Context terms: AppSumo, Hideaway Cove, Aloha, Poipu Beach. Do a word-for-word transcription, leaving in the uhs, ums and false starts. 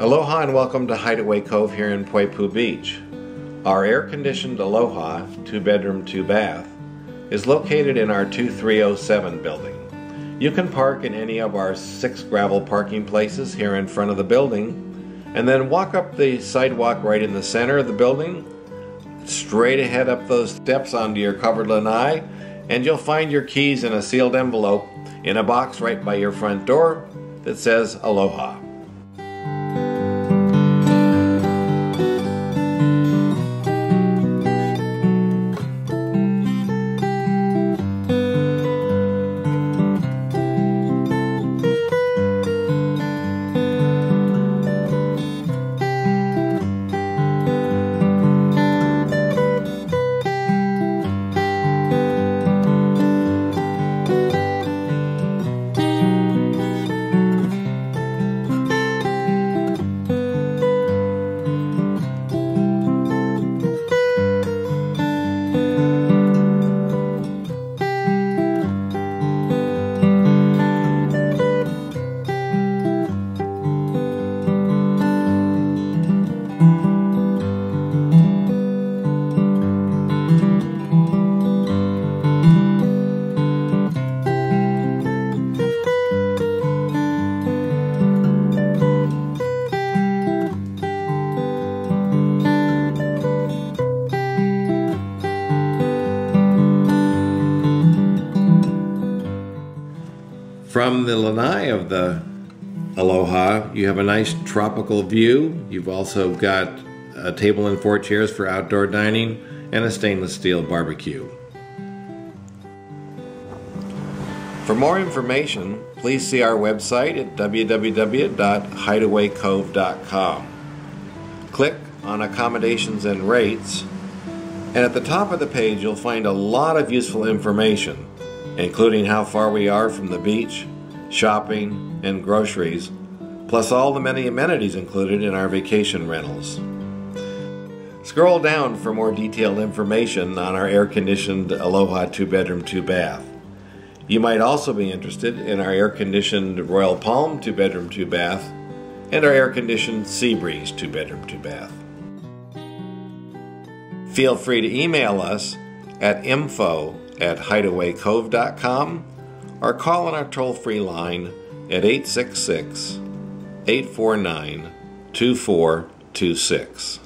Aloha and welcome to Hideaway Cove here in Poipu Beach. Our air-conditioned Aloha, two-bedroom, two-bath, is located in our two three oh seven building. You can park in any of our six gravel parking places here in front of the building, and then walk up the sidewalk right in the center of the building, straight ahead up those steps onto your covered lanai, and you'll find your keys in a sealed envelope in a box right by your front door that says Aloha. From the lanai of the Aloha, you have a nice tropical view. You've also got a table and four chairs for outdoor dining and a stainless steel barbecue. For more information, please see our website at w w w dot hideaway cove dot com. Click on accommodations and rates, and at the top of the page you'll find a lot of useful information, including how far we are from the beach, shopping, and groceries, plus all the many amenities included in our vacation rentals. Scroll down for more detailed information on our air-conditioned Aloha two-bedroom, two-bath. You might also be interested in our air-conditioned Royal Palm two-bedroom, two-bath and our air-conditioned Sea Breeze two-bedroom, two-bath. Feel free to email us at info at hideaway cove dot com or call on our toll-free line at eight six six, eight four nine, two four two six.